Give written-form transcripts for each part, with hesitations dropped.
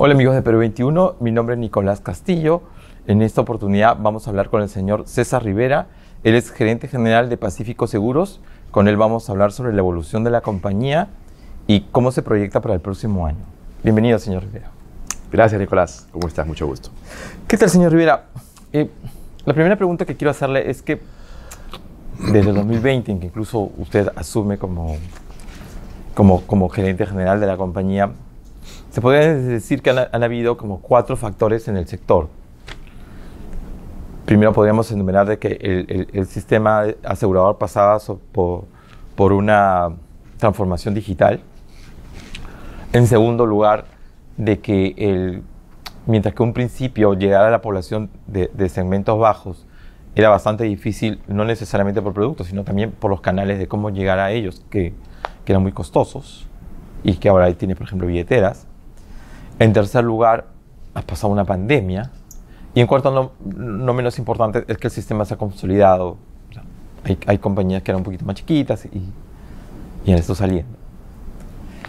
Hola amigos de Perú 21, mi nombre es Nicolás Castillo. En esta oportunidad vamos a hablar con el señor César Rivera. Él es gerente general de Pacífico Seguros. Con él vamos a hablar sobre la evolución de la compañía y cómo se proyecta para el próximo año. Bienvenido, señor Rivera. Gracias, Nicolás. ¿Cómo estás? Mucho gusto. ¿Qué tal, señor Rivera? La primera pregunta que quiero hacerle es que desde el 2020, en que incluso usted asume como gerente general de la compañía, se podría decir que han habido como 4 factores en el sector. Primero podríamos enumerar de que el sistema asegurador pasaba por una transformación digital. En segundo lugar, de que mientras que un principio llegar a la población de segmentos bajos era bastante difícil, no necesariamente por productos, sino también por los canales de cómo llegar a ellos, que eran muy costosos y que ahora tiene, por ejemplo, billeteras. En tercer lugar, ha pasado una pandemia. Y en cuarto, no menos importante, es que el sistema se ha consolidado. O sea, hay compañías que eran un poquito más chiquitas y en esto saliendo.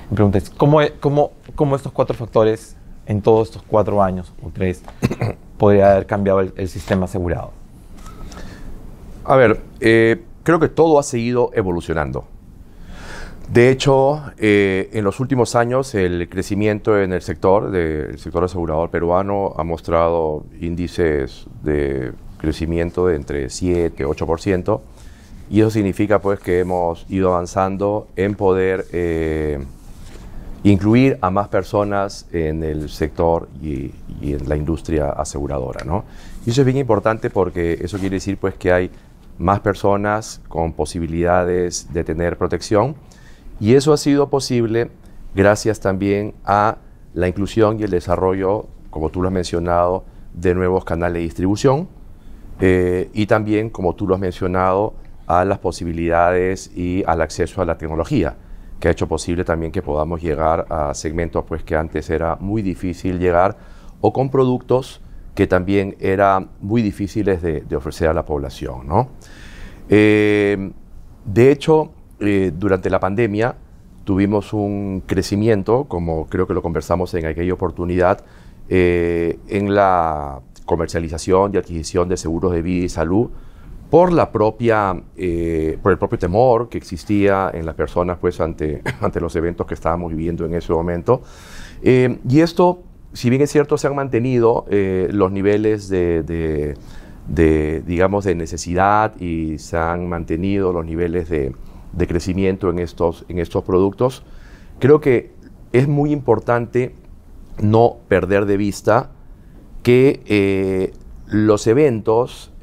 Mi pregunta es, ¿cómo estos 4 factores en todos estos 4 años o 3 podría haber cambiado el sistema asegurado? A ver, creo que todo ha seguido evolucionando. De hecho, en los últimos años el crecimiento en el sector asegurador peruano ha mostrado índices de crecimiento de entre 7 y 8%, y eso significa pues que hemos ido avanzando en poder incluir a más personas en el sector y en la industria aseguradora, ¿no? Y eso es bien importante porque eso quiere decir pues que hay más personas con posibilidades de tener protección. Y eso ha sido posible gracias también a la inclusión y el desarrollo, como tú lo has mencionado, de nuevos canales de distribución y también, como tú lo has mencionado, a las posibilidades y al acceso a la tecnología, que ha hecho posible también que podamos llegar a segmentos pues, que antes era muy difícil llegar, o con productos que también eran muy difíciles de ofrecer a la población, ¿no? De hecho, durante la pandemia tuvimos un crecimiento, como creo que lo conversamos en aquella oportunidad, en la comercialización y adquisición de seguros de vida y salud por la propia, por el propio temor que existía en las personas pues, ante los eventos que estábamos viviendo en ese momento. Y esto, si bien es cierto, se han mantenido los niveles de necesidad y se han mantenido los niveles de crecimiento en estos productos. Creo que es muy importante no perder de vista que los eventos,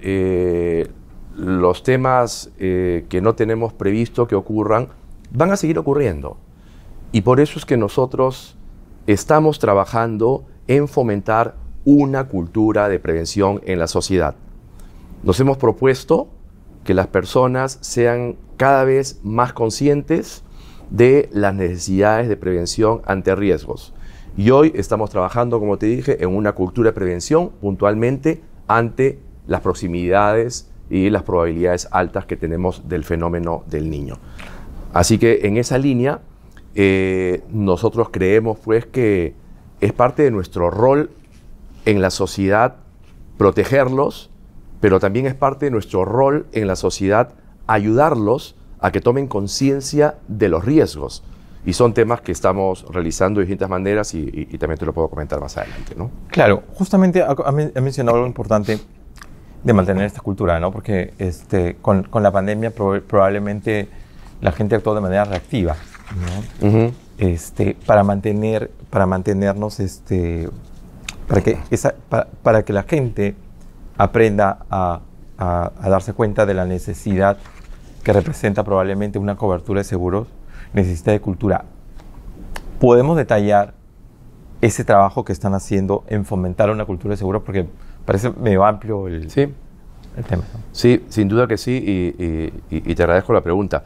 los temas que no tenemos previsto que ocurran, van a seguir ocurriendo. Y por eso es que nosotros estamos trabajando en fomentar una cultura de prevención en la sociedad. Nos hemos propuesto que las personas sean cada vez más conscientes de las necesidades de prevención ante riesgos. Y hoy estamos trabajando, como te dije, en una cultura de prevención puntualmente ante las proximidades y las probabilidades altas que tenemos del fenómeno del Niño. Así que en esa línea, nosotros creemos pues, que es parte de nuestro rol en la sociedad protegerlos, pero también es parte de nuestro rol en la sociedad ayudarlos a que tomen conciencia de los riesgos. Y son temas que estamos realizando de distintas maneras y también te lo puedo comentar más adelante, ¿no? Claro, justamente ha mencionado algo importante de mantener esta cultura, ¿no? Porque con la pandemia probablemente la gente actuó de manera reactiva, ¿no? Uh-huh. Para que la gente aprenda a darse cuenta de la necesidad que representa probablemente una cobertura de seguros, necesita de cultura. ¿Podemos detallar ese trabajo que están haciendo en fomentar una cultura de seguros? Porque parece medio amplio el tema, ¿no? Sí, sin duda que sí, y te agradezco la pregunta.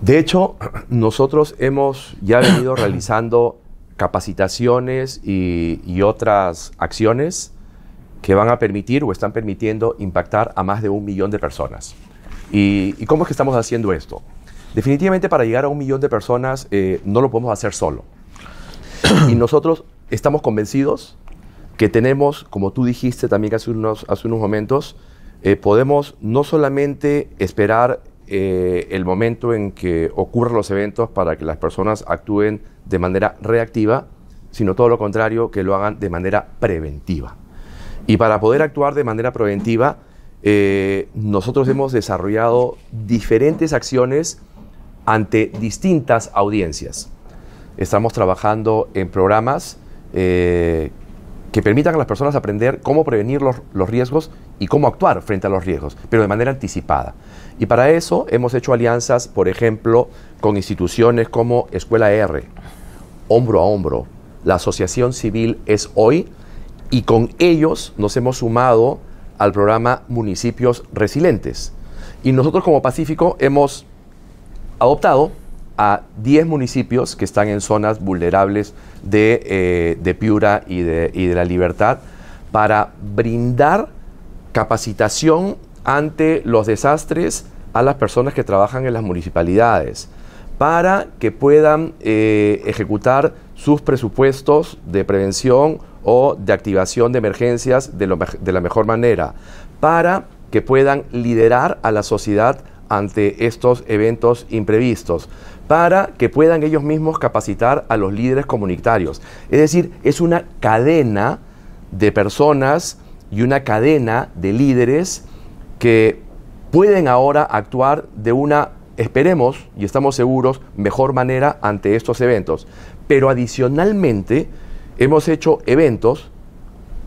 De hecho, nosotros hemos ya venido realizando capacitaciones y otras acciones que van a permitir o están permitiendo impactar a más de 1 millón de personas. ¿Y cómo es que estamos haciendo esto? Definitivamente para llegar a 1 millón de personas no lo podemos hacer solo. Y nosotros estamos convencidos que tenemos, como tú dijiste también hace unos momentos, podemos no solamente esperar el momento en que ocurran los eventos para que las personas actúen de manera reactiva, sino todo lo contrario, que lo hagan de manera preventiva. Y para poder actuar de manera preventiva, nosotros hemos desarrollado diferentes acciones ante distintas audiencias. Estamos trabajando en programas que permitan a las personas aprender cómo prevenir los riesgos y cómo actuar frente a los riesgos, pero de manera anticipada. Y para eso hemos hecho alianzas, por ejemplo, con instituciones como Escuela R, Hombro a Hombro, la Asociación Civil es Hoy, y con ellos nos hemos sumado al programa Municipios Resilientes. Y nosotros como Pacífico hemos adoptado a 10 municipios que están en zonas vulnerables de Piura y de La Libertad para brindar capacitación ante los desastres a las personas que trabajan en las municipalidades para que puedan ejecutar sus presupuestos de prevención o de activación de emergencias de la mejor manera, para que puedan liderar a la sociedad ante estos eventos imprevistos, para que puedan ellos mismos capacitar a los líderes comunitarios. Es decir, es una cadena de personas y una cadena de líderes que pueden ahora actuar de una, esperemos y estamos seguros, mejor manera ante estos eventos. Pero adicionalmente hemos hecho eventos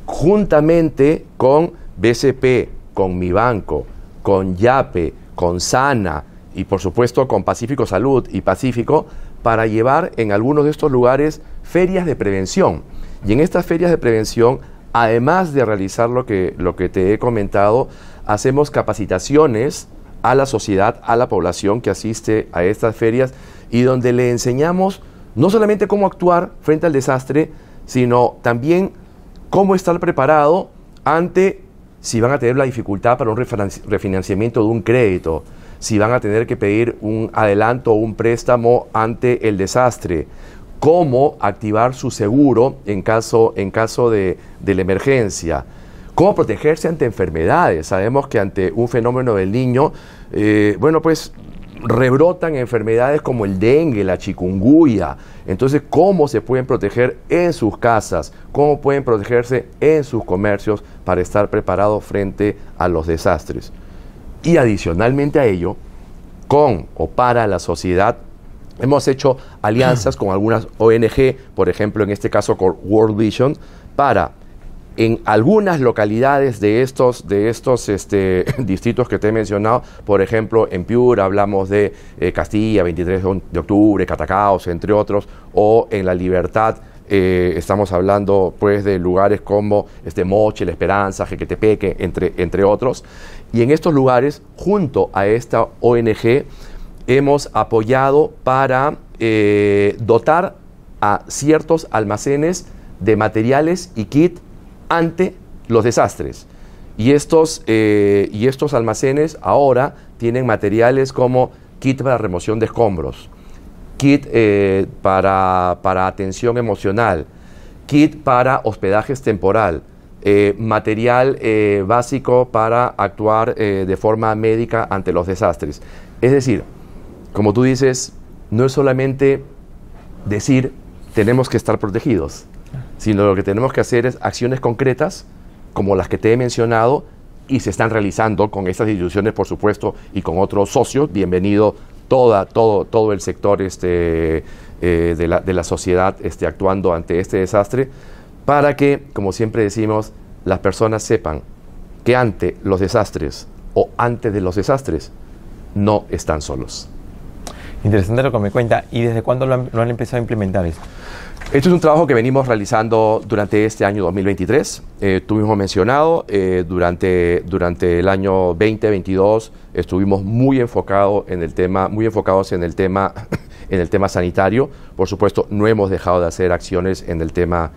juntamente con BCP, con Mi Banco, con YAPE, con SANA y por supuesto con Pacífico Salud y Pacífico, para llevar en algunos de estos lugares ferias de prevención. Y en estas ferias de prevención, además de realizar lo que te he comentado, hacemos capacitaciones a la sociedad, a la población que asiste a estas ferias, y donde le enseñamos no solamente cómo actuar frente al desastre, sino también cómo estar preparado ante si van a tener la dificultad para un refinanciamiento de un crédito, si van a tener que pedir un adelanto o un préstamo ante el desastre, cómo activar su seguro en caso de la emergencia, cómo protegerse ante enfermedades. Sabemos que ante un fenómeno del Niño, bueno, pues rebrotan enfermedades como el dengue, la chikungunya. Entonces, ¿cómo se pueden proteger en sus casas? ¿Cómo pueden protegerse en sus comercios para estar preparados frente a los desastres? Y adicionalmente a ello, con o para la sociedad, hemos hecho alianzas con algunas ONG, por ejemplo, en este caso con World Vision, para en algunas localidades de estos distritos que te he mencionado, por ejemplo, en Piura hablamos de Castilla, 23 de octubre, Catacaos, entre otros, o en La Libertad estamos hablando pues de lugares como Moche, La Esperanza, Jequetepeque, entre otros. Y en estos lugares, junto a esta ONG, hemos apoyado para dotar a ciertos almacenes de materiales y kit ante los desastres. Y estos almacenes ahora tienen materiales como kit para remoción de escombros, kit para atención emocional, kit para hospedajes temporal, material básico para actuar de forma médica ante los desastres. Es decir, como tú dices, no es solamente decir tenemos que estar protegidos, sino lo que tenemos que hacer es acciones concretas como las que te he mencionado, y se están realizando con estas instituciones, por supuesto, y con otros socios. Bienvenido todo el sector de la sociedad actuando ante este desastre, para que, como siempre decimos, las personas sepan que ante los desastres o antes de los desastres no están solos. Interesante lo que me cuenta. ¿Y desde cuándo lo han empezado a implementar esto? Esto es un trabajo que venimos realizando durante este año 2023. Tú mismo mencionado, durante el año 2022 estuvimos muy enfocados en el tema sanitario. Por supuesto, no hemos dejado de hacer acciones en el tema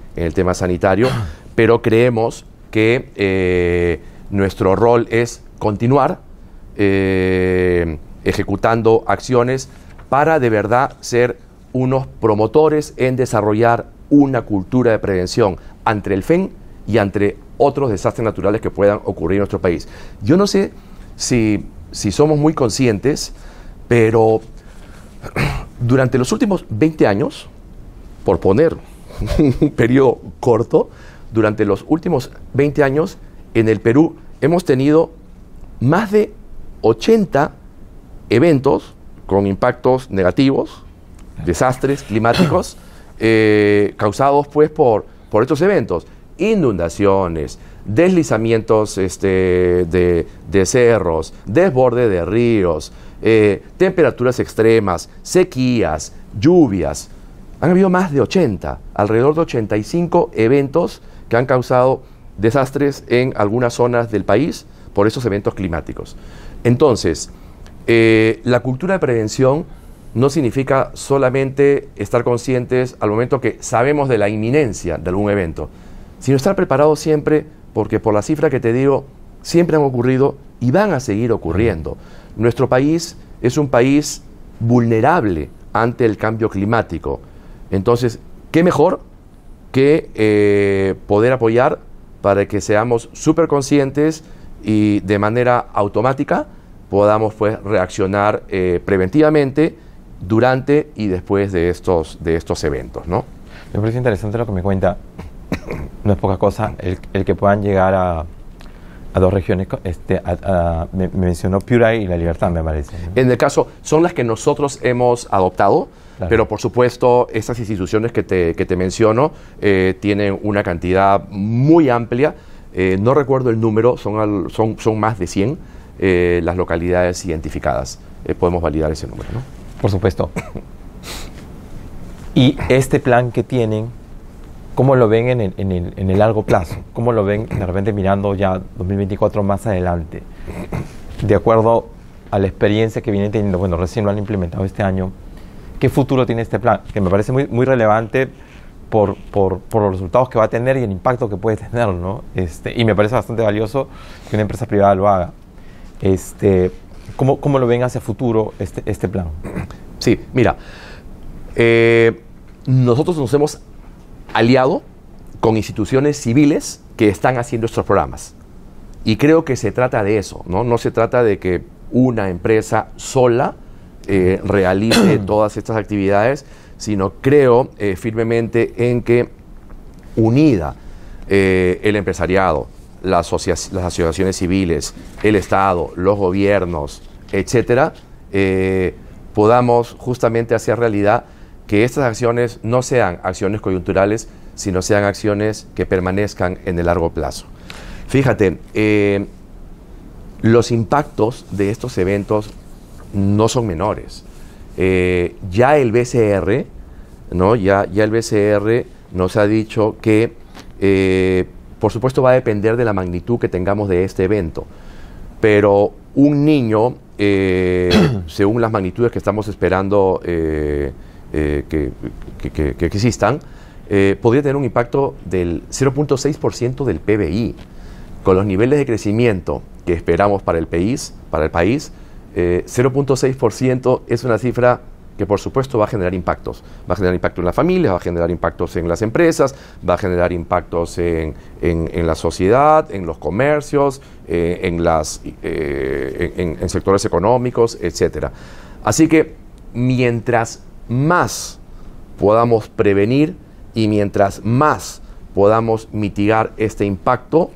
sanitario, pero creemos que nuestro rol es continuar ejecutando acciones para de verdad ser unos promotores en desarrollar una cultura de prevención ante el FEN y ante otros desastres naturales que puedan ocurrir en nuestro país. Yo no sé si somos muy conscientes, pero durante los últimos 20 años, por poner un periodo corto, durante los últimos 20 años en el Perú hemos tenido más de 80 eventos con impactos negativos, desastres climáticos, causados pues por estos eventos, inundaciones, deslizamientos de cerros, desborde de ríos, temperaturas extremas, sequías, lluvias. Han habido más de 80, alrededor de 85 eventos que han causado desastres en algunas zonas del país por esos eventos climáticos. Entonces, la cultura de prevención no significa solamente estar conscientes al momento que sabemos de la inminencia de algún evento, sino estar preparados siempre, porque por la cifra que te digo, siempre han ocurrido y van a seguir ocurriendo. Nuestro país es un país vulnerable ante el cambio climático. Entonces, ¿qué mejor que poder apoyar para que seamos súper conscientes y de manera automática podamos pues reaccionar preventivamente durante y después de estos eventos, ¿no? Me parece interesante lo que me cuenta. No es poca cosa el que puedan llegar a dos regiones. Me mencionó Piura y La Libertad, me parece, ¿no? En el caso, son las que nosotros hemos adoptado, claro, pero por supuesto estas instituciones que te menciono tienen una cantidad muy amplia. No recuerdo el número, son más de 100 las localidades identificadas. Podemos validar ese número, ¿no? Por supuesto. Y este plan que tienen, ¿cómo lo ven en el largo plazo? ¿Cómo lo ven de repente mirando ya 2024 más adelante? De acuerdo a la experiencia que vienen teniendo, bueno, recién lo han implementado este año, ¿qué futuro tiene este plan? Que me parece muy, muy relevante por los resultados que va a tener y el impacto que puede tener, ¿no? Y me parece bastante valioso que una empresa privada lo haga. ¿Cómo lo ven hacia futuro este plan? Sí, mira, nosotros nos hemos aliado con instituciones civiles que están haciendo estos programas. Y creo que se trata de eso, ¿no? No se trata de que una empresa sola realice todas estas actividades, sino creo firmemente en que unida el empresariado, las asociaciones civiles, el Estado, los gobiernos, etcétera, podamos justamente hacer realidad que estas acciones no sean acciones coyunturales, sino sean acciones que permanezcan en el largo plazo. Fíjate, los impactos de estos eventos no son menores. Ya el BCR, ¿no? Ya el BCR nos ha dicho que, por supuesto, va a depender de la magnitud que tengamos de este evento, pero un niño, según las magnitudes que estamos esperando que existan, podría tener un impacto del 0.6% del PBI. Con los niveles de crecimiento que esperamos para el país, 0.6% es una cifra que por supuesto va a generar impactos. Va a generar impacto en las familias, va a generar impactos en las empresas, va a generar impactos en la sociedad, en los comercios, en sectores económicos, etc. Así que mientras más podamos prevenir y mientras más podamos mitigar este impacto,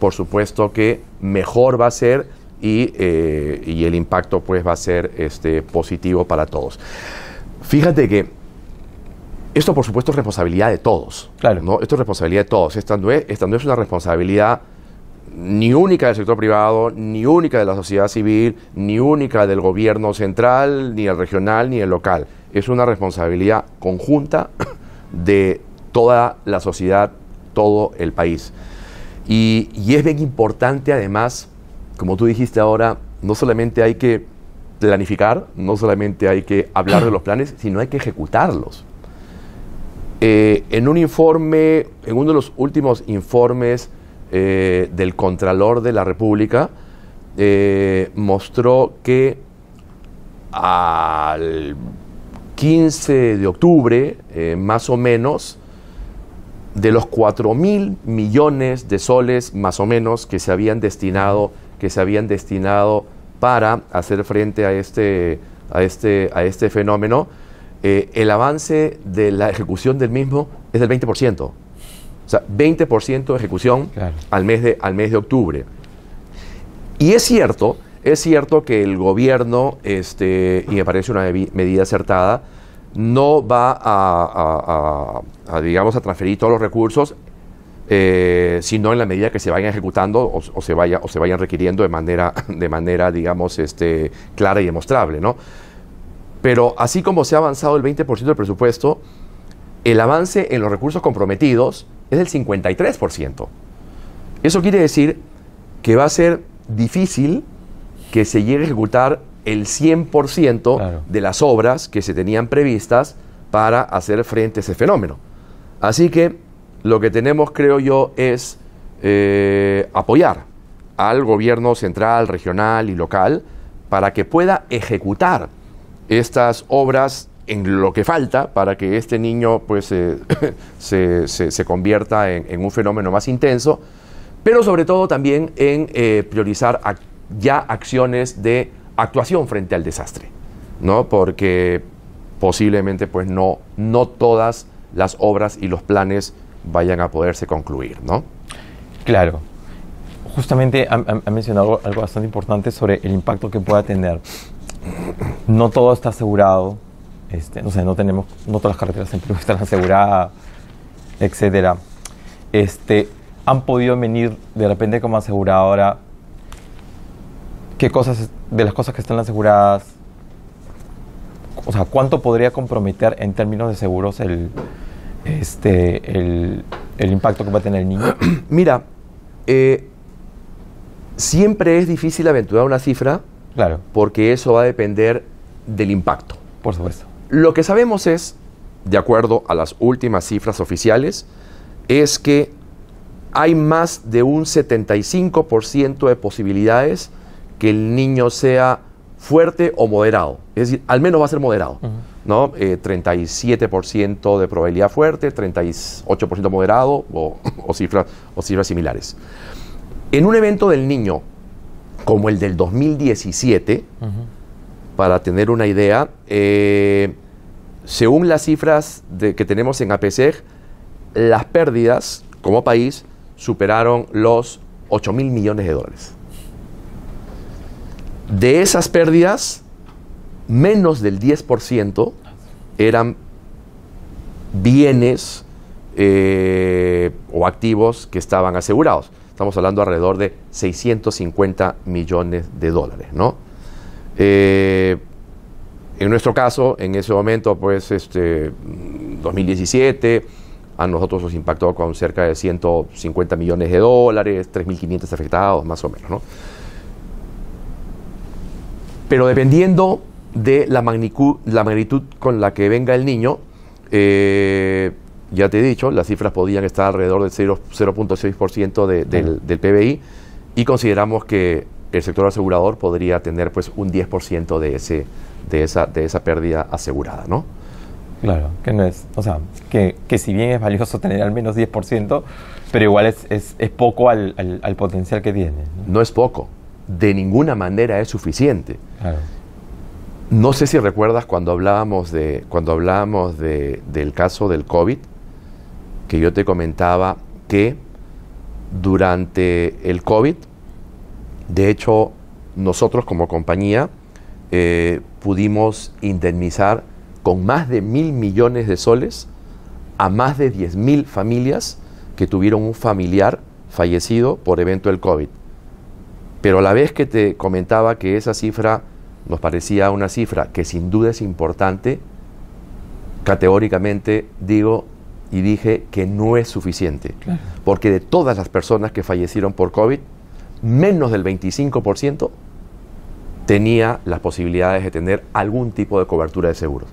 por supuesto que mejor va a ser y el impacto pues va a ser positivo para todos. Fíjate que esto por supuesto es responsabilidad de todos, claro, ¿no? Esto es responsabilidad de todos. Esta no es una responsabilidad ni única del sector privado, ni única de la sociedad civil, ni única del gobierno central, ni el regional, ni el local. Es una responsabilidad conjunta de toda la sociedad, todo el país. Y es bien importante, además, como tú dijiste ahora, no solamente hay que planificar, no solamente hay que hablar de los planes, sino hay que ejecutarlos. En un informe, en uno de los últimos informes del Contralor de la República, mostró que al 15 de octubre, más o menos, de los 4.000 millones de soles más o menos que se habían destinado para hacer frente a este fenómeno, el avance de la ejecución del mismo es del 20%. O sea, 20% de ejecución al mes de octubre. Y es cierto que el gobierno, y me parece una medida acertada, no va digamos, a transferir todos los recursos, sino en la medida que se vayan ejecutando o se vayan requiriendo de manera digamos, clara y demostrable, ¿no? Pero así como se ha avanzado el 20% del presupuesto, el avance en los recursos comprometidos es del 53%. Eso quiere decir que va a ser difícil que se llegue a ejecutar el 100% de las obras que se tenían previstas para hacer frente a ese fenómeno. Así que lo que tenemos, creo yo, es apoyar al gobierno central, regional y local para que pueda ejecutar estas obras en lo que falta para que este niño pues, se convierta en un fenómeno más intenso, pero sobre todo también en priorizar ya acciones de actuación frente al desastre, ¿no? Porque posiblemente pues no todas las obras y los planes vayan a poderse concluir, ¿no? Claro. Justamente ha mencionado algo bastante importante sobre el impacto que pueda tener. No todo está asegurado, no sé, no todas las carreteras en Perú están aseguradas, etcétera. Han podido venir de repente como aseguradora. ¿Qué cosas de las cosas que están aseguradas? O sea, ¿cuánto podría comprometer en términos de seguros el impacto que va a tener el niño? Mira, siempre es difícil aventurar una cifra, claro, porque eso va a depender del impacto. Por supuesto. Lo que sabemos es, de acuerdo a las últimas cifras oficiales, es que hay más de un 75% de posibilidades que el niño sea fuerte o moderado. Es decir, al menos va a ser moderado, ¿no? 37% de probabilidad fuerte, 38% moderado o cifras similares. En un evento del niño como el del 2017, para tener una idea, según las cifras que tenemos en APSEG, las pérdidas como país superaron los 8.000 millones de dólares. De esas pérdidas, menos del 10% eran bienes o activos que estaban asegurados. Estamos hablando alrededor de 650 millones de dólares, ¿no? En nuestro caso, en ese momento, pues, 2017, a nosotros nos impactó con cerca de 150 millones de dólares, 3.500 afectados, más o menos, ¿no? Pero dependiendo de la magnitud con la que venga el niño, ya te he dicho, las cifras podían estar alrededor del 0.6% del PBI, y consideramos que el sector asegurador podría tener pues un 10% de esa pérdida asegurada, ¿no? Claro, que no es, o sea, que si bien es valioso tener al menos 10%, pero igual es poco al potencial que tiene, ¿no? No es poco. De ninguna manera es suficiente. Claro. No sé si recuerdas cuando hablábamos del caso del COVID, que yo te comentaba que durante el COVID, de hecho, nosotros como compañía pudimos indemnizar con más de 1.000 millones de soles a más de 10.000 familias que tuvieron un familiar fallecido por evento del COVID. Pero a la vez que te comentaba que esa cifra nos parecía una cifra que sin duda es importante, categóricamente digo y dije que no es suficiente. Claro. Porque de todas las personas que fallecieron por COVID, menos del 25% tenía las posibilidades de tener algún tipo de cobertura de seguros.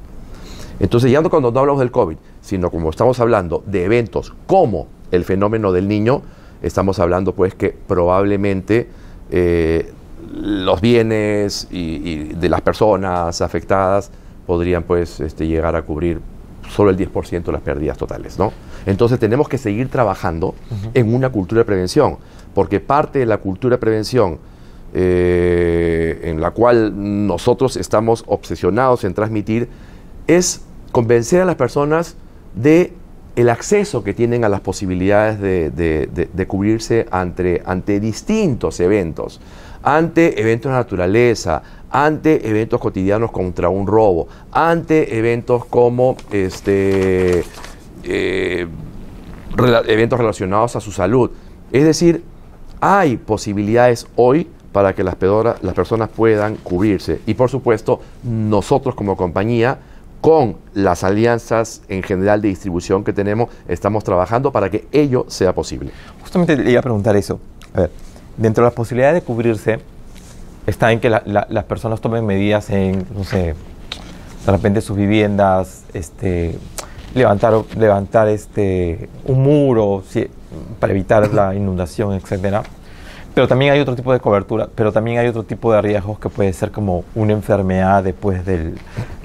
Entonces, ya no cuando no hablamos del COVID, sino como estamos hablando de eventos como el fenómeno del niño, estamos hablando pues que probablemente los bienes y de las personas afectadas podrían pues llegar a cubrir solo el 10% de las pérdidas totales, ¿no? Entonces tenemos que seguir trabajando en una cultura de prevención, porque parte de la cultura de prevención en la cual nosotros estamos obsesionados en transmitir es convencer a las personas de el acceso que tienen a las posibilidades de cubrirse ante distintos eventos, ante eventos de naturaleza, ante eventos cotidianos contra un robo, ante eventos como eventos relacionados a su salud. Es decir, hay posibilidades hoy para que las personas puedan cubrirse. Y por supuesto, nosotros como compañía, con las alianzas en general de distribución que tenemos, estamos trabajando para que ello sea posible. Justamente le iba a preguntar eso. A ver, dentro de las posibilidades de cubrirse, está en que las personas tomen medidas en, no sé, de repente sus viviendas, levantar un muro para evitar la inundación, etcétera. Pero también hay otro tipo de cobertura, pero también hay otro tipo de riesgos que puede ser como una enfermedad después de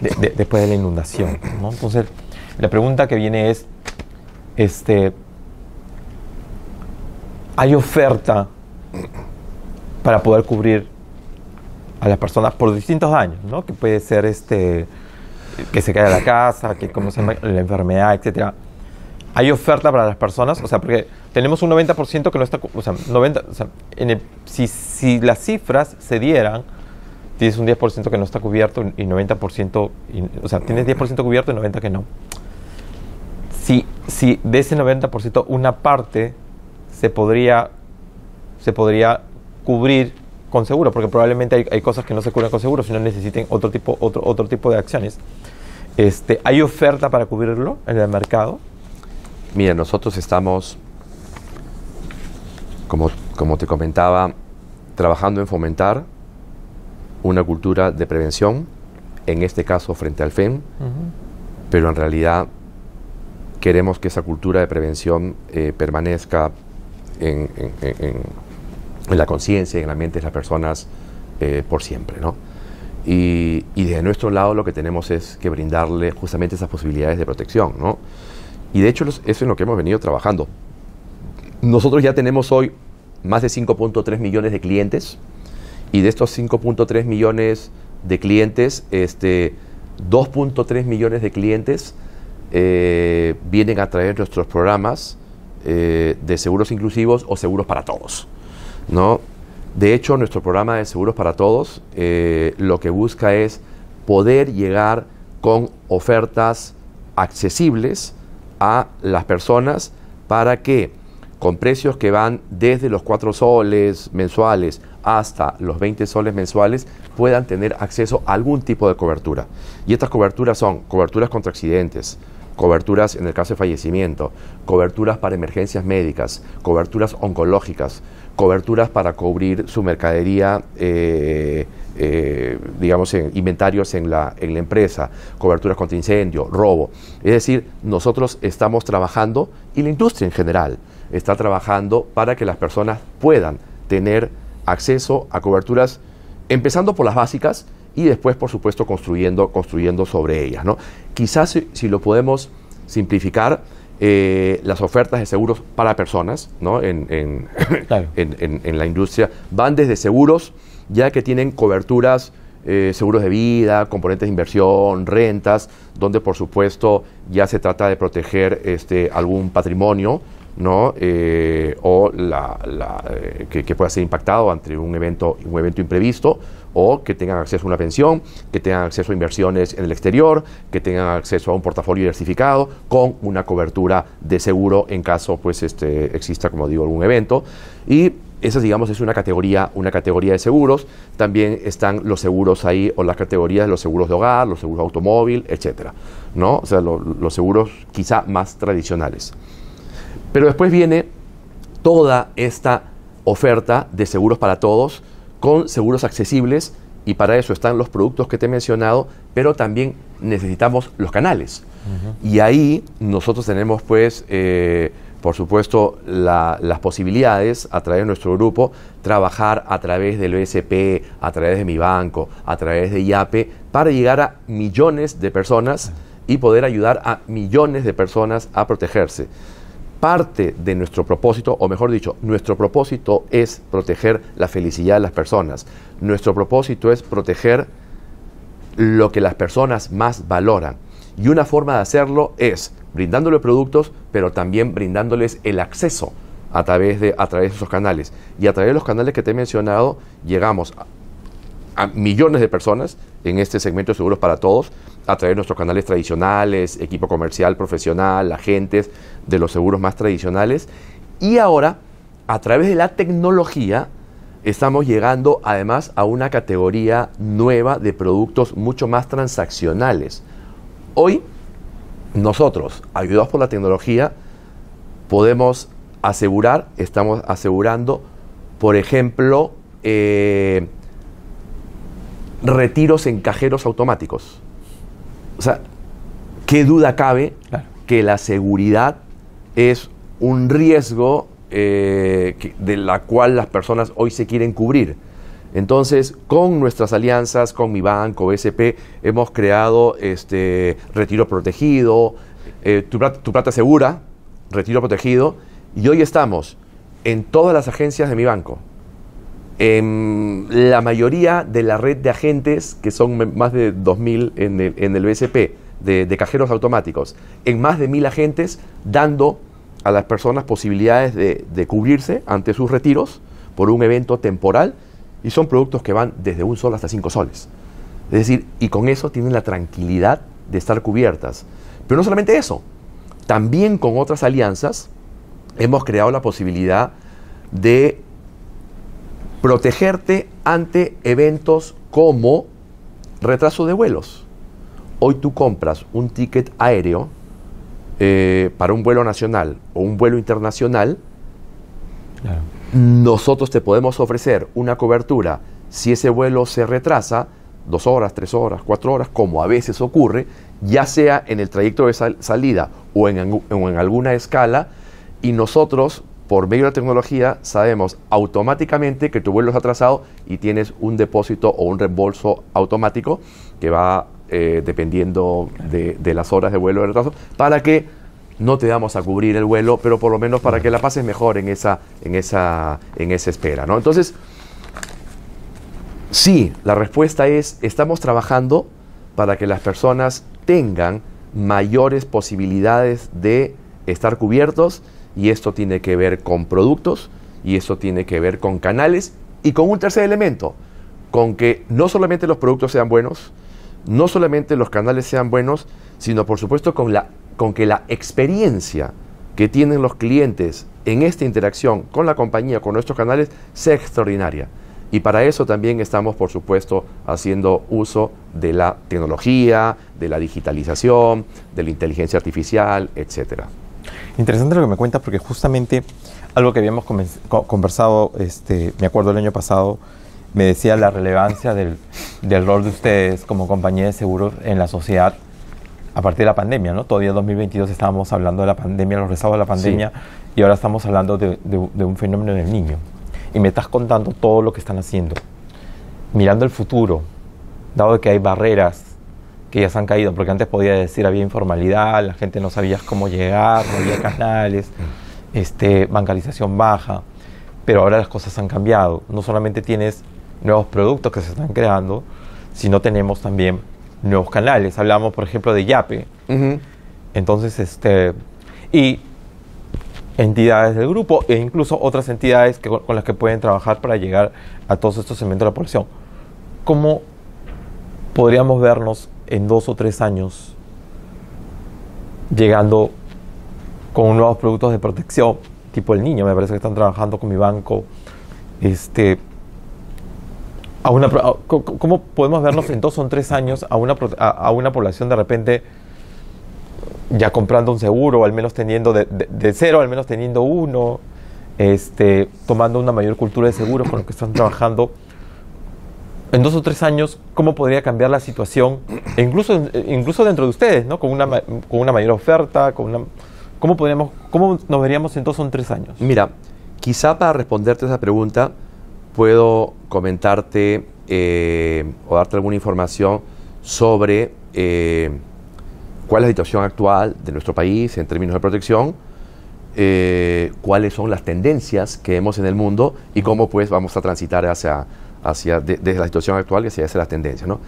la inundación, ¿no? Entonces, la pregunta que viene es, ¿hay oferta para poder cubrir a las personas por distintos daños, ¿no? Que puede ser que se caiga la casa, que cómo se llama, la enfermedad, etcétera? ¿Hay oferta para las personas? O sea, porque tenemos un 90% que no está... O sea, si las cifras se dieran, tienes un 10% que no está cubierto y 90%... o sea, tienes 10% cubierto y 90% que no. Si de ese 90% una parte se podría cubrir con seguro, porque probablemente hay cosas que no se cubren con seguro, sino necesiten otro tipo de acciones. ¿Hay oferta para cubrirlo en el mercado? Mira, nosotros estamos, como te comentaba, trabajando en fomentar una cultura de prevención, en este caso frente al FEM, pero en realidad queremos que esa cultura de prevención permanezca en la conciencia y en la mente de las personas por siempre, ¿no? Y de nuestro lado lo que tenemos es que brindarle justamente esas posibilidades de protección, ¿no? Y de hecho, eso es en lo que hemos venido trabajando. Nosotros ya tenemos hoy más de 5.3 millones de clientes, y de estos 5.3 millones de clientes, 2.3 millones de clientes vienen a través de nuestros programas de seguros inclusivos o seguros para todos, ¿no? De hecho, nuestro programa de seguros para todos lo que busca es poder llegar con ofertas accesibles a las personas para que, con precios que van desde los 4 soles mensuales hasta los 20 soles mensuales, puedan tener acceso a algún tipo de cobertura. Y estas coberturas son coberturas contra accidentes, coberturas en el caso de fallecimiento, coberturas para emergencias médicas, coberturas oncológicas, coberturas para cubrir su mercadería, digamos, en inventarios en la empresa, coberturas contra incendio, robo. Es decir, nosotros estamos trabajando, y la industria en general está trabajando, para que las personas puedan tener acceso a coberturas, empezando por las básicas y después, por supuesto, construyendo sobre ellas, ¿no? Quizás si lo podemos simplificar, las ofertas de seguros para personas, ¿no? Claro. En la industria van desde seguros ya que tienen coberturas, seguros de vida, componentes de inversión, rentas, donde por supuesto ya se trata de proteger algún patrimonio, ¿no? O que pueda ser impactado ante un evento imprevisto, o que tengan acceso a una pensión, que tengan acceso a inversiones en el exterior, que tengan acceso a un portafolio diversificado con una cobertura de seguro en caso exista, como digo, algún evento. Y esa, digamos, es una categoría de seguros. También están los seguros ahí, o las categorías de los seguros de hogar, los seguros de automóvil, etcétera, ¿no? O sea, los seguros quizá más tradicionales. Pero después viene toda esta oferta de seguros para todos, con seguros accesibles, y para eso están los productos que te he mencionado, pero también necesitamos los canales. Y ahí nosotros tenemos, pues, por supuesto, las posibilidades, a través de nuestro grupo, trabajar a través del BCP, a través de Mi Banco, a través de YAPE, para llegar a millones de personas y poder ayudar a millones de personas a protegerse. Parte de nuestro propósito, o mejor dicho, nuestro propósito es proteger la felicidad de las personas. Nuestro propósito es proteger lo que las personas más valoran. Y una forma de hacerlo es brindándoles productos, pero también brindándoles el acceso a través de esos canales. Y a través de los canales que te he mencionado, llegamos a millones de personas en este segmento de Seguros para Todos, a través de nuestros canales tradicionales, equipo comercial, profesional, agentes de los seguros más tradicionales. Y ahora, a través de la tecnología, estamos llegando además a una categoría nueva de productos mucho más transaccionales. Hoy, nosotros, ayudados por la tecnología, podemos asegurar, estamos asegurando, por ejemplo, retiros en cajeros automáticos. O sea, qué duda cabe que la seguridad es un riesgo de la cual las personas hoy se quieren cubrir. Entonces, con nuestras alianzas, con Mi Banco, BCP, hemos creado retiro protegido, tu plata segura, retiro protegido, y hoy estamos en todas las agencias de Mi Banco, en la mayoría de la red de agentes, que son más de 2.000 en el BCP, de cajeros automáticos, en más de 1.000 agentes, dando a las personas posibilidades de cubrirse ante sus retiros por un evento temporal, y son productos que van desde un sol hasta 5 soles. Es decir, y con eso tienen la tranquilidad de estar cubiertas. Pero no solamente eso, también con otras alianzas hemos creado la posibilidad de protegerte ante eventos como retraso de vuelos. Hoy tú compras un ticket aéreo para un vuelo nacional o un vuelo internacional. Claro. Nosotros te podemos ofrecer una cobertura si ese vuelo se retrasa 2 horas, 3 horas, 4 horas, como a veces ocurre, ya sea en el trayecto de salida o en alguna escala, y nosotros, por medio de la tecnología, sabemos automáticamente que tu vuelo es atrasado y tienes un depósito o un reembolso automático que va dependiendo de las horas de vuelo de retraso, para que no te vamos a cubrir el vuelo, pero por lo menos para que la pases mejor en esa espera, ¿no? Entonces, sí, la respuesta es, estamos trabajando para que las personas tengan mayores posibilidades de estar cubiertos. Y esto tiene que ver con productos, y esto tiene que ver con canales, y con un tercer elemento, con que no solamente los productos sean buenos, no solamente los canales sean buenos, sino por supuesto con que la experiencia que tienen los clientes en esta interacción con la compañía, con nuestros canales, sea extraordinaria. Y para eso también estamos, por supuesto, haciendo uso de la tecnología, de la digitalización, de la inteligencia artificial, etcétera. Interesante lo que me cuentas, porque justamente algo que habíamos conversado, me acuerdo el año pasado, me decía la relevancia del rol de ustedes como compañía de seguros en la sociedad a partir de la pandemia, ¿no? Todavía en 2022 estábamos hablando de la pandemia, los rezagos de la pandemia, sí, y ahora estamos hablando de un fenómeno en El Niño. Y me estás contando todo lo que están haciendo, mirando el futuro, dado que hay barreras que ya se han caído, porque antes podía decir había informalidad, la gente no sabía cómo llegar, no había canales, bancalización baja, pero ahora las cosas han cambiado. No solamente tienes nuevos productos que se están creando, sino tenemos también nuevos canales. Hablamos, por ejemplo, de YAPE. Uh-huh. Entonces, y entidades del grupo e incluso otras entidades con las que pueden trabajar para llegar a todos estos segmentos de la población. ¿Cómo podríamos vernos en 2 o 3 años llegando con nuevos productos de protección tipo El Niño? Me parece que están trabajando con Mi Banco. ¿Cómo podemos vernos en 2 o 3 años a una población de repente ya comprando un seguro, o al menos teniendo de cero, al menos teniendo uno, tomando una mayor cultura de seguros con lo que están trabajando? En 2 o 3 años, ¿cómo podría cambiar la situación? E incluso dentro de ustedes, ¿no? Con una mayor oferta, ¿cómo nos veríamos en 2 o 3 años? Mira, quizá para responderte esa pregunta, puedo comentarte o darte alguna información sobre cuál es la situación actual de nuestro país en términos de protección, cuáles son las tendencias que vemos en el mundo y cómo pues vamos a transitar desde la situación actual hacia las tendencias, ¿no?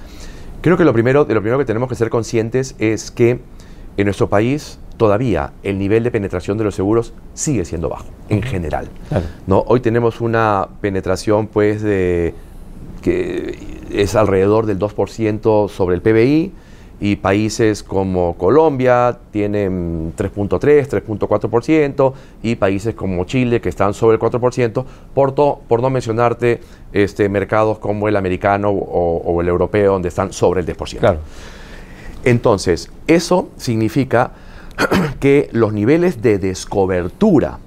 Creo que lo primero que tenemos que ser conscientes es que en nuestro país todavía el nivel de penetración de los seguros sigue siendo bajo, en general. Claro. ¿No? Hoy tenemos una penetración pues que es alrededor del 2% sobre el PBI, y países como Colombia tienen 3.3, 3.4%, y países como Chile que están sobre el 4%, por no mencionarte mercados como el americano o el europeo, donde están sobre el 10%. Claro. Entonces, eso significa que los niveles de descobertura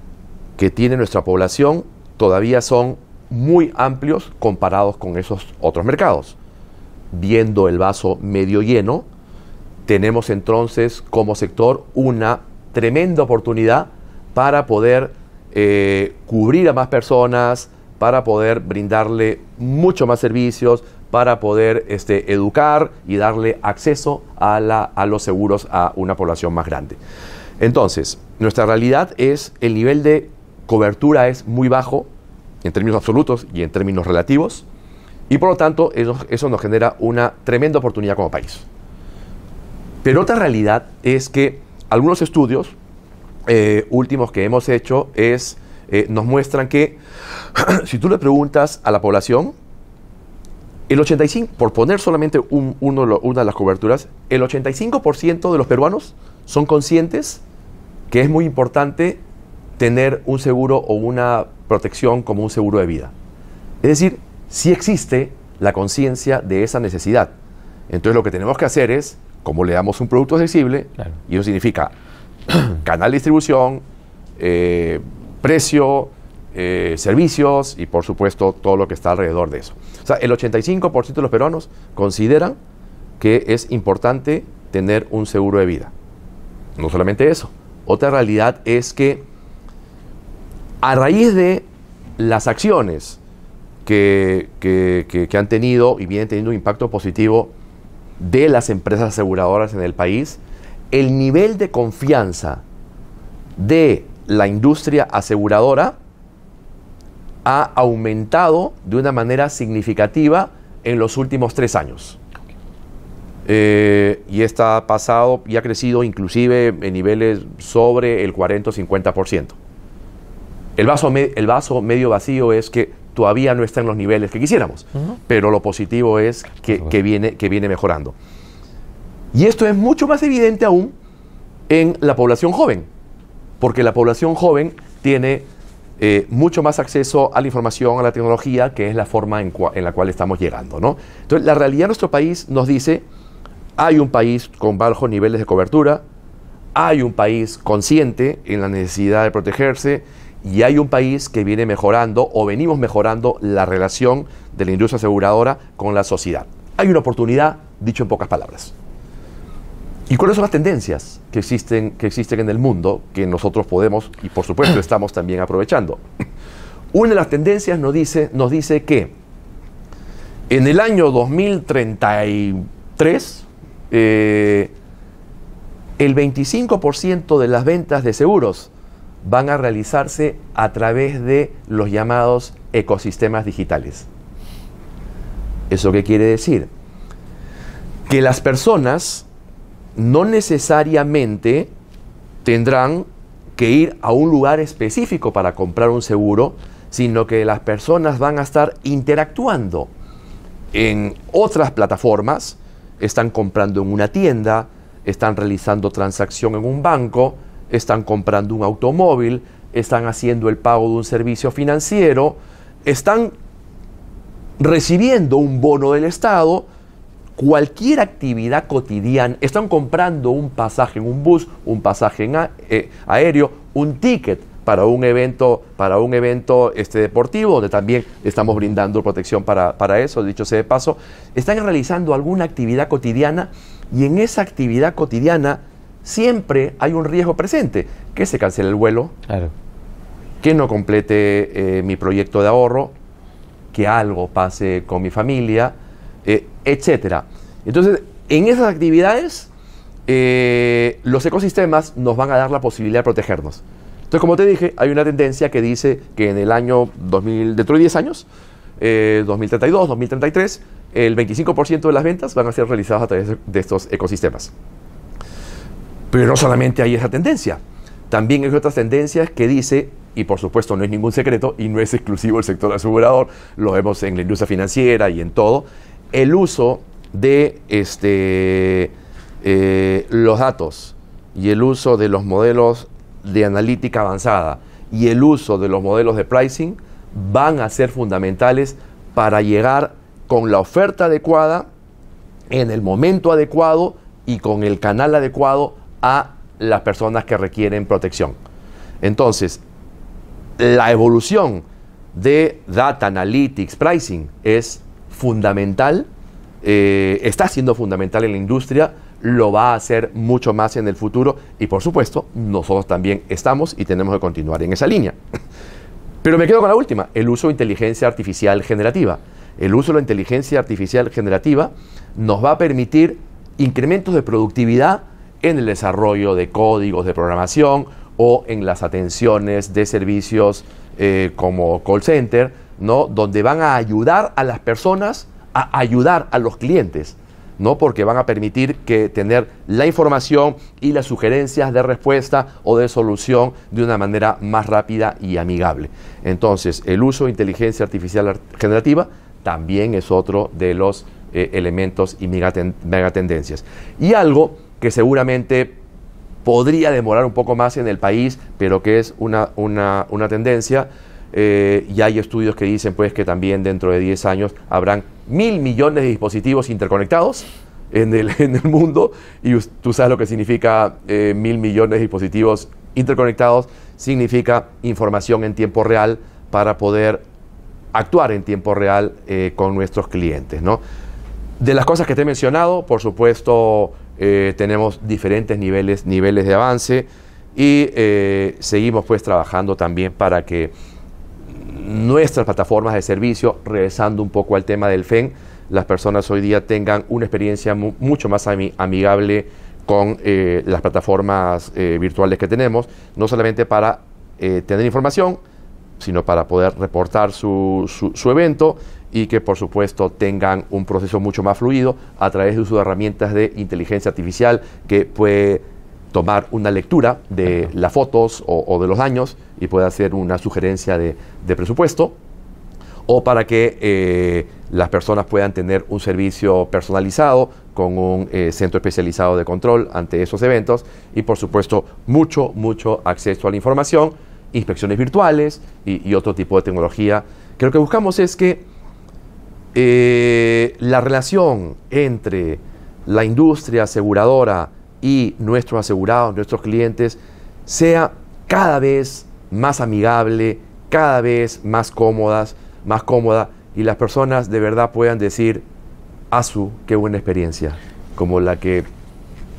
que tiene nuestra población todavía son muy amplios comparados con esos otros mercados. Viendo el vaso medio lleno, tenemos entonces como sector una tremenda oportunidad para poder cubrir a más personas, para poder brindarle mucho más servicios, para poder educar y darle acceso a los seguros a una población más grande. Entonces, nuestra realidad es el nivel de cobertura es muy bajo en términos absolutos y en términos relativos, y por lo tanto eso nos genera una tremenda oportunidad como país. Pero otra realidad es que algunos estudios últimos que hemos hecho nos muestran que si tú le preguntas a la población, el 85%, por poner solamente una de las coberturas, el 85% de los peruanos son conscientes que es muy importante tener un seguro o una protección como un seguro de vida. Es decir, sí existe la conciencia de esa necesidad. Entonces lo que tenemos que hacer es, como le damos un producto accesible, claro, y eso significa canal de distribución, precio, servicios y por supuesto todo lo que está alrededor de eso. O sea, el 85% de los peruanos consideran que es importante tener un seguro de vida. No solamente eso, otra realidad es que a raíz de las acciones que han tenido y vienen teniendo un impacto positivo de las empresas aseguradoras en el país, el nivel de confianza de la industria aseguradora ha aumentado de una manera significativa en los últimos 3 años. Y está pasado y ha crecido inclusive en niveles sobre el 40 o 50%. El vaso medio vacío es que todavía no está en los niveles que quisiéramos, pero lo positivo es que viene mejorando. Y esto es mucho más evidente aún en la población joven, porque la población joven tiene mucho más acceso a la información, a la tecnología, que es la forma en la cual estamos llegando, ¿no? Entonces, la realidad de nuestro país nos dice, hay un país con bajos niveles de cobertura, hay un país consciente en la necesidad de protegerse, y hay un país que viene mejorando, o venimos mejorando, la relación de la industria aseguradora con la sociedad. Hay una oportunidad, dicho en pocas palabras. ¿Y cuáles son las tendencias que existen en el mundo que nosotros podemos y por supuesto estamos también aprovechando? Una de las tendencias nos dice que en el año 2033 el 25% de las ventas de seguros van a realizarse a través de los llamados ecosistemas digitales. ¿Eso qué quiere decir? Que las personas no necesariamente tendrán que ir a un lugar específico para comprar un seguro, sino que las personas van a estar interactuando en otras plataformas, están comprando en una tienda, están realizando transacción en un banco, están comprando un automóvil, están haciendo el pago de un servicio financiero, están recibiendo un bono del Estado. Cualquier actividad cotidiana, están comprando un pasaje en un bus, un pasaje aéreo, un ticket para un evento, deportivo, donde también estamos brindando protección para eso, dicho sea de paso. Están realizando alguna actividad cotidiana y en esa actividad cotidiana siempre hay un riesgo presente, que se cancele el vuelo, claro, que no complete mi proyecto de ahorro, que algo pase con mi familia, etcétera. Entonces, en esas actividades Los ecosistemas nos van a dar la posibilidad de protegernos. Entonces, como te dije, hay una tendencia que dice que en el año 2000, dentro de 10 años, 2032, 2033, el 25% de las ventas van a ser realizadas a través de estos ecosistemas. Pero no solamente hay esa tendencia. También hay otras tendencias que dice, y por supuesto no es ningún secreto, y no es exclusivo el sector asegurador, lo vemos en la industria financiera y en todo, el uso de los datos y el uso de los modelos de analítica avanzada y el uso de los modelos de pricing van a ser fundamentales para llegar con la oferta adecuada, en el momento adecuado y con el canal adecuado a las personas que requieren protección. Entonces, la evolución de Data Analytics Pricing es fundamental, está siendo fundamental en la industria, lo va a hacer mucho más en el futuro y, por supuesto, nosotros también estamos y tenemos que continuar en esa línea. Pero me quedo con la última, el uso de inteligencia artificial generativa. El uso de la inteligencia artificial generativa nos va a permitir incrementos de productividad en el desarrollo de códigos de programación o en las atenciones de servicios como call center, ¿no? Donde van a ayudar a las personas a ayudar a los clientes, ¿no? Porque van a permitir que tener la información y las sugerencias de respuesta o de solución de una manera más rápida y amigable. Entonces, el uso de inteligencia artificial generativa también es otro de los elementos y megatendencias. Y algo que seguramente podría demorar un poco más en el país, pero que es una tendencia, y hay estudios que dicen pues que también dentro de 10 años habrán 1.000 millones de dispositivos interconectados en el mundo, y tú sabes lo que significa 1.000 millones de dispositivos interconectados, significa información en tiempo real para poder actuar en tiempo real con nuestros clientes, ¿no? De las cosas que te he mencionado, por supuesto, tenemos diferentes niveles de avance y seguimos pues trabajando también para que nuestras plataformas de servicio, regresando un poco al tema del FEN, las personas hoy día tengan una experiencia mucho más amigable con las plataformas virtuales que tenemos, no solamente para tener información, sino para poder reportar su evento y que, por supuesto, tengan un proceso mucho más fluido a través de uso de herramientas de inteligencia artificial que puede tomar una lectura de las fotos o de los daños y puede hacer una sugerencia de presupuesto, o para que las personas puedan tener un servicio personalizado con un centro especializado de control ante esos eventos y, por supuesto, mucho acceso a la información, inspecciones virtuales y otro tipo de tecnología. Que lo que buscamos es que la relación entre la industria aseguradora y nuestros asegurados, nuestros clientes, sea cada vez más amigable, cada vez más cómoda, y las personas de verdad puedan decir, ¡asu, qué buena experiencia! Como la que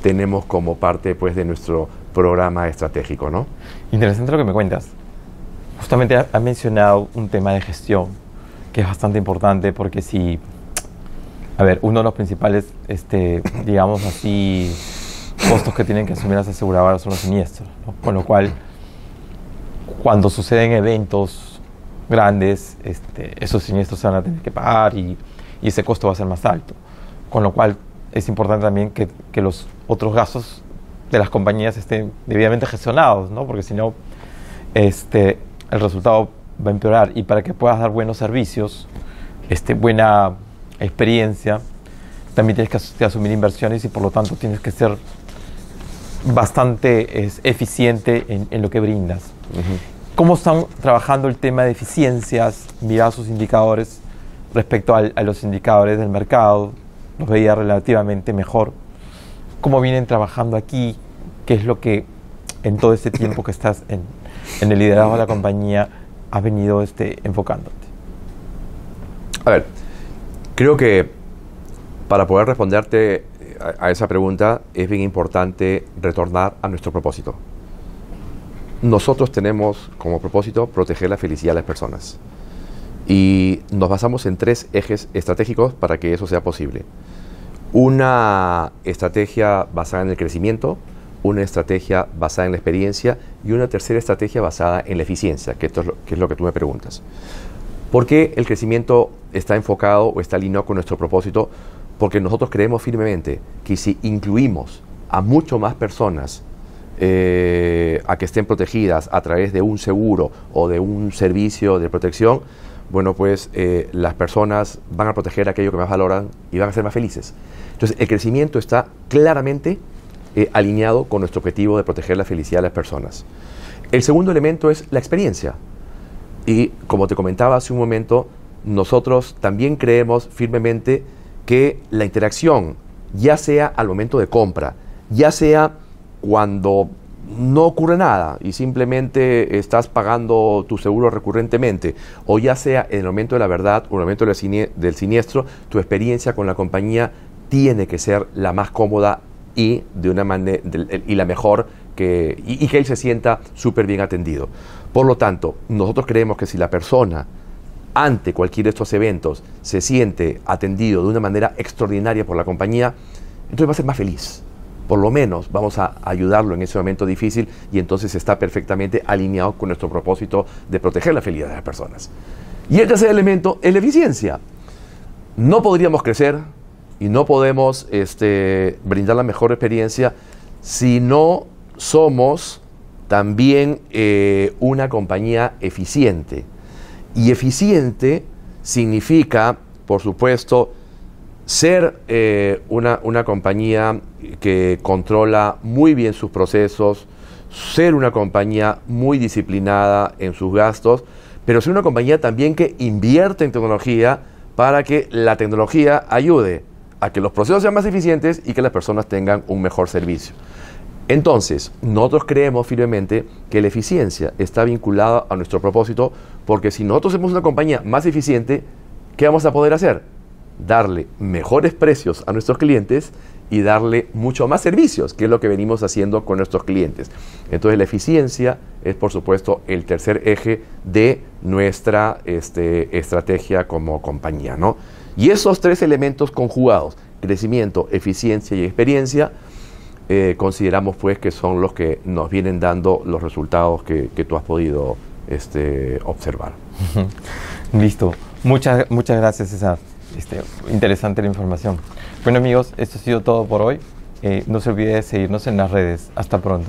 tenemos como parte pues de nuestro programa estratégico, ¿no? Interesante lo que me cuentas. Justamente has mencionado un tema de gestión que es bastante importante, porque si, a ver, uno de los principales, digamos así, costos que tienen que asumir las aseguradoras son los siniestros, ¿no? Con lo cual, cuando suceden eventos grandes, esos siniestros se van a tener que pagar y ese costo va a ser más alto. Con lo cual, es importante también que los otros gastos de las compañías estén debidamente gestionados, ¿no? Porque si no, el resultado va a empeorar, y para que puedas dar buenos servicios, buena experiencia, también tienes que asumir inversiones y por lo tanto tienes que ser bastante eficiente en lo que brindas. Uh-huh. ¿Cómo están trabajando el tema de eficiencias, mirando sus indicadores respecto a los indicadores del mercado? Los veía relativamente mejor. ¿Cómo vienen trabajando aquí? ¿Qué es lo que en todo este tiempo que estás en el liderazgo de la compañía has venido enfocándote? A ver, creo que para poder responderte a esa pregunta es bien importante retornar a nuestro propósito. Nosotros tenemos como propósito proteger la felicidad de las personas y nos basamos en tres ejes estratégicos para que eso sea posible. una estrategia basada en el crecimiento, una estrategia basada en la experiencia y una tercera estrategia basada en la eficiencia, que esto es lo que tú me preguntas. ¿Por qué el crecimiento está enfocado o está alineado con nuestro propósito? Porque nosotros creemos firmemente que si incluimos a mucho más personas a que estén protegidas a través de un seguro o de un servicio de protección, bueno, pues las personas van a proteger aquello que más valoran y van a ser más felices. Entonces, el crecimiento está claramente alineado con nuestro objetivo de proteger la felicidad de las personas. El segundo elemento es la experiencia. Y como te comentaba hace un momento, nosotros también creemos firmemente que la interacción, ya sea al momento de compra, ya sea cuando no ocurre nada y simplemente estás pagando tu seguro recurrentemente, o ya sea en el momento de la verdad o en el momento del siniestro, tu experiencia con la compañía tiene que ser la más cómoda y, la mejor, que él se sienta súper bien atendido. Por lo tanto, nosotros creemos que si la persona ante cualquiera de estos eventos se siente atendido de una manera extraordinaria por la compañía, entonces va a ser más feliz. Por lo menos vamos a ayudarlo en ese momento difícil y entonces está perfectamente alineado con nuestro propósito de proteger la felicidad de las personas. Y el tercer elemento es la eficiencia. No podríamos crecer y no podemos brindar la mejor experiencia si no somos también una compañía eficiente. Y eficiente significa, por supuesto, ser una compañía que controla muy bien sus procesos, ser una compañía muy disciplinada en sus gastos, pero ser una compañía también que invierte en tecnología para que la tecnología ayude a que los procesos sean más eficientes y que las personas tengan un mejor servicio. Entonces, nosotros creemos firmemente que la eficiencia está vinculada a nuestro propósito, porque si nosotros somos una compañía más eficiente, ¿qué vamos a poder hacer? Darle mejores precios a nuestros clientes y darle mucho más servicios, que es lo que venimos haciendo con nuestros clientes. Entonces, la eficiencia es, por supuesto, el tercer eje de nuestra estrategia como compañía, ¿no? Y esos tres elementos conjugados, crecimiento, eficiencia y experiencia, consideramos pues que son los que nos vienen dando los resultados que tú has podido observar. Listo. Muchas gracias, César. Interesante la información. Bueno, amigos, esto ha sido todo por hoy. No se olvide de seguirnos en las redes. Hasta pronto.